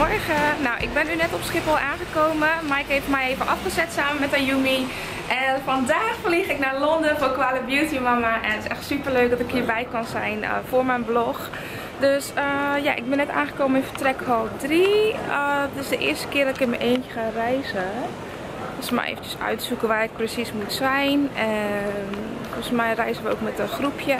Goedemorgen. Nou, ik ben nu net op Schiphol aangekomen. Mike heeft mij even afgezet samen met Ayumi. En vandaag vlieg ik naar Londen voor Koalabeautymama. En het is echt super leuk dat ik hierbij kan zijn voor mijn blog. Dus ja, ik ben net aangekomen in vertrekhal 3. Het is de eerste keer dat ik in mijn eentje ga reizen. Volgens mij eventjes uitzoeken waar ik precies moet zijn. En volgens mij reizen we ook met een groepje.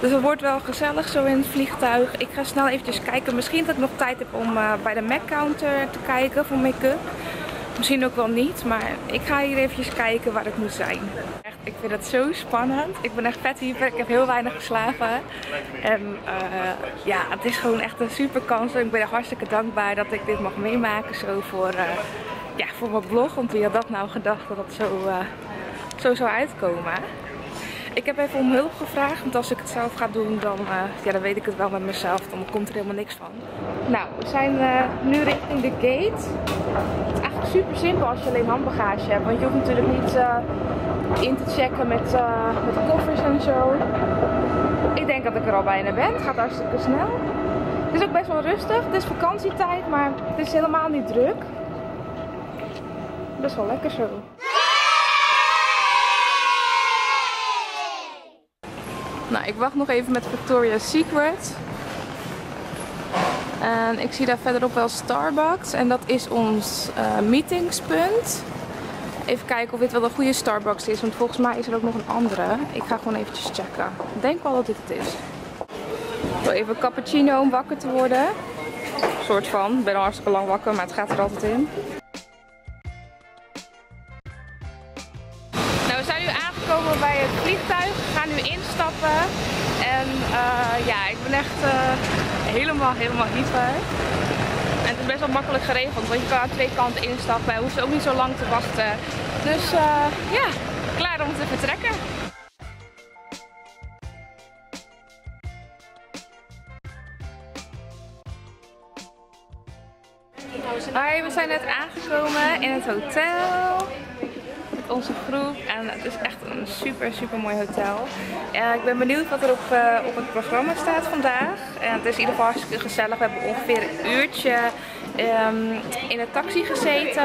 Dus het wordt wel gezellig zo in het vliegtuig. Ik ga snel eventjes kijken. Misschien dat ik nog tijd heb om bij de Mac counter te kijken voor make-up. Misschien ook wel niet, maar ik ga hier eventjes kijken waar ik moet zijn. Echt, ik vind het zo spannend. Ik ben echt vet hyper. Ik heb heel weinig geslapen. En ja, het is gewoon echt een super kans. Ik ben hartstikke dankbaar dat ik dit mag meemaken zo voor mijn blog, want wie had dat nou gedacht dat het zo zou uitkomen. Ik heb even om hulp gevraagd, want als ik het zelf ga doen, dan weet ik het wel met mezelf. Dan komt er helemaal niks van. Nou, we zijn nu richting de gate. Het is eigenlijk super simpel als je alleen handbagage hebt, want je hoeft natuurlijk niet in te checken met koffers en zo. Ik denk dat ik er al bijna ben. Het gaat hartstikke snel. Het is ook best wel rustig. Het is vakantietijd, maar het is helemaal niet druk. Best wel lekker zo. Nou, ik wacht nog even met Victoria's Secret. En ik zie daar verderop wel Starbucks. En dat is ons meetingspunt. Even kijken of dit wel een goede Starbucks is. Want volgens mij is er ook nog een andere. Ik ga gewoon eventjes checken. Ik denk wel dat dit het is. Ik wil even cappuccino om wakker te worden. Een soort van. Ik ben al hartstikke lang wakker, maar het gaat er altijd in. Komen bij het vliegtuig, we gaan nu instappen en ja, ik ben echt helemaal hyper. En het is best wel makkelijk geregeld, want je kan aan twee kanten instappen en hoeft ook niet zo lang te wachten. Dus ja, klaar om te vertrekken. Hoi, we zijn net aangekomen in het hotel. Onze groep en het is echt een super mooi hotel. Ik ben benieuwd wat er op het programma staat vandaag. Het is in ieder geval hartstikke gezellig. We hebben ongeveer een uurtje in een taxi gezeten.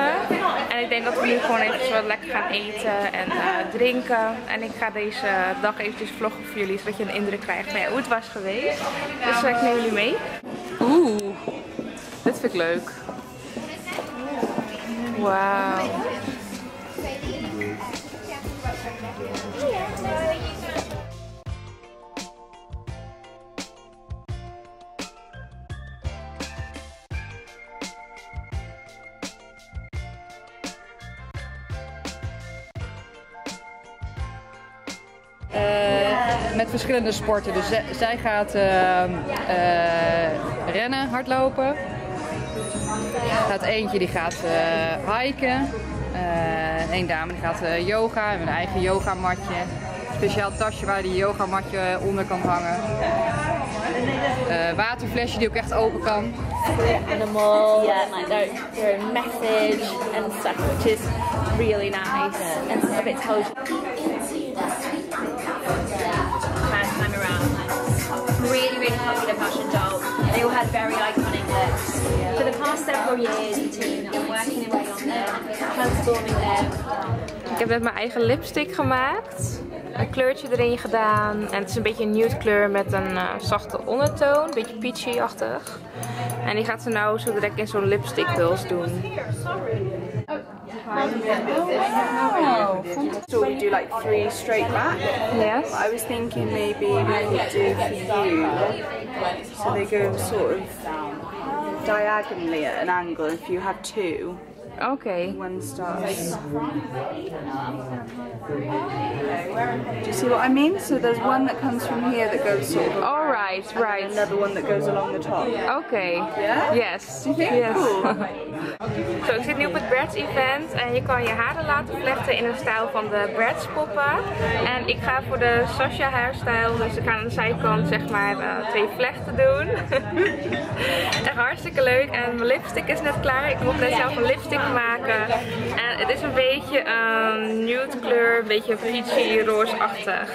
En ik denk dat we nu gewoon even wat lekker gaan eten en drinken. En ik ga deze dag eventjes vloggen voor jullie, zodat je een indruk krijgt van hoe het was geweest. Dus ik neem jullie mee. Oeh, dit vind ik leuk. Wauw. Met verschillende sporten. Dus zij gaat rennen, hardlopen. Gaat eentje die gaat hiken. Een dame die gaat yoga, een eigen yogamatje. Speciaal tasje waar die yogamatje onder kan hangen. Waterflesje die ook echt open kan. Animal, yeah, like their own message and stuff, which is really nice and a bit cozy. First time around, really popular fashion doll. They all had very iconic looks. For the past several years, the team have been working their way on them, transforming them. Ik heb net mijn eigen lipstick gemaakt, een kleurtje erin gedaan en het is een beetje een nude kleur met een zachte ondertoon, een beetje peachy-achtig. En die gaat ze nou zo direct in zo'n lipstick huls doen. Oh, so we do like 3 straight back. Yes. I was thinking maybe we could do for you. So they go sort of diagonally at an angle if you have 2. Okay. One starts. Do you see what I mean? So there's one that comes from here that goes sort of. All right, right. And another one that goes along the top. Okay. Yeah? Yes. Do you think? Yes. Cool. Zo, ik zit nu op het Bratz event en je kan je haren laten vlechten in een stijl van de Bratz poppen. En ik ga voor de Sasha hairstijl, dus ik ga aan de zijkant zeg maar 2 vlechten doen. Echt hartstikke leuk en mijn lipstick is net klaar. Ik mocht net zelf een lipstick maken. En het is een beetje een nude kleur, een beetje peachy, roosachtig.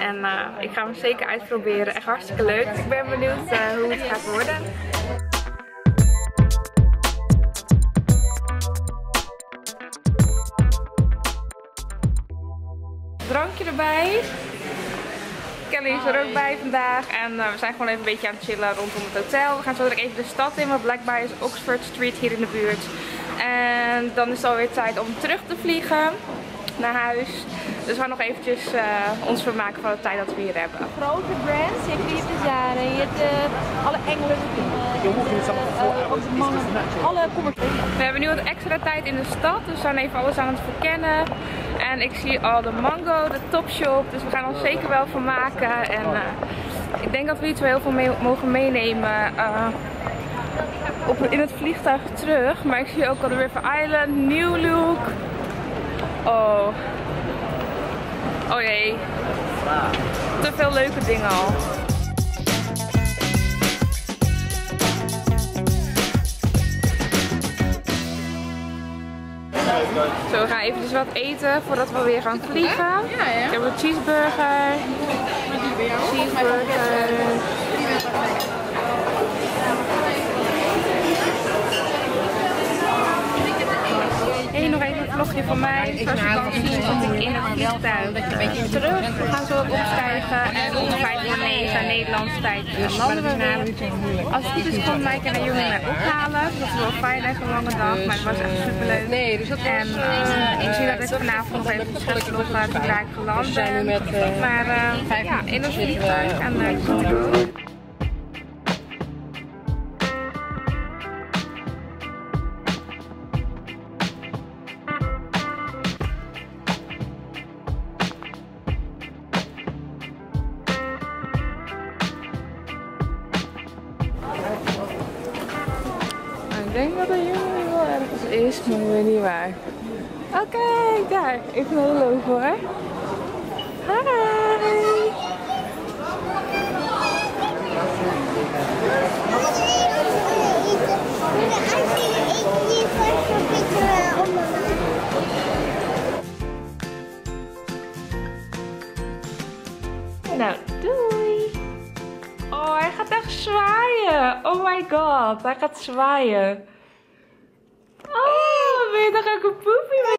En ik ga hem zeker uitproberen. Echt hartstikke leuk. Ik ben benieuwd hoe het gaat worden. drankje erbij. Kelly is er ook bij vandaag en we zijn gewoon even een beetje aan het chillen rondom het hotel. We gaan zo direct even de stad in, want blijkbaar is Oxford Street hier in de buurt. En dan is het alweer tijd om terug te vliegen naar huis. Dus we gaan nog eventjes ons vermaken van de tijd dat we hier hebben. Grote brands, je hebt hier de Zara, je hebt alle Engelse mannen, alle commerciële. We hebben nu wat extra tijd in de stad, dus we zijn even alles aan het verkennen. En ik zie al de Mango, de Topshop, dus we gaan ons zeker wel van maken. En ik denk dat we iets wel heel veel mogen meenemen in het vliegtuig terug. Maar ik zie ook al de River Island, New Look. Oh. Oh jee, te veel leuke dingen al. Zo, we gaan eventjes wat eten voordat we weer gaan vliegen. Ik heb een cheeseburger. Nog even een vlogje van mij, zoals je kan zien zat ik in het vliegtuig terug. We gaan zo ook opstijgen en om 8:55 Nederlandse tijd landen we weer. Als het goed is kon Mike en de jongen mij ophalen, dat was wel fijn en een lange dag, maar het was echt superleuk. En ik zie dat ik vanavond nog even verschillende vlog laat ik daar geland ben, maar ja, in ons vliegtuig en ik denk dat er hier wel ergens is, maar ik weet niet waar. Oké, kijk daar. Ik vind het leuk hoor. Hi! Nou, doei! Oh, hij gaat echt zwaaien! Oh my god, hij gaat zwaaien! Oh, ben je toch ook een poepie?